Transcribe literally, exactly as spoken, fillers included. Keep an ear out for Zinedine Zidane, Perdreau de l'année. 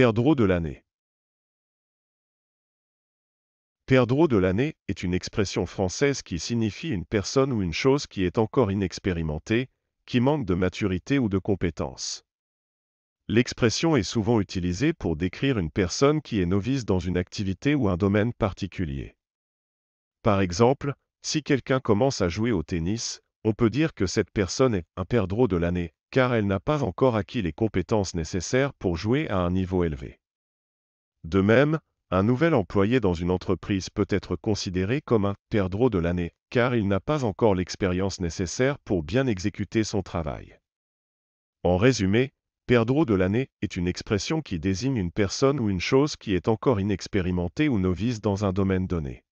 Perdreau de l'année. Perdreau de l'année est une expression française qui signifie une personne ou une chose qui est encore inexpérimentée, qui manque de maturité ou de compétence. L'expression est souvent utilisée pour décrire une personne qui est novice dans une activité ou un domaine particulier. Par exemple, si quelqu'un commence à jouer au tennis, on peut dire que cette personne est un perdreau de l'année, car elle n'a pas encore acquis les compétences nécessaires pour jouer à un niveau élevé. De même, un nouvel employé dans une entreprise peut être considéré comme un « perdreau de l'année » car il n'a pas encore l'expérience nécessaire pour bien exécuter son travail. En résumé, « perdreau de l'année » est une expression qui désigne une personne ou une chose qui est encore inexpérimentée ou novice dans un domaine donné.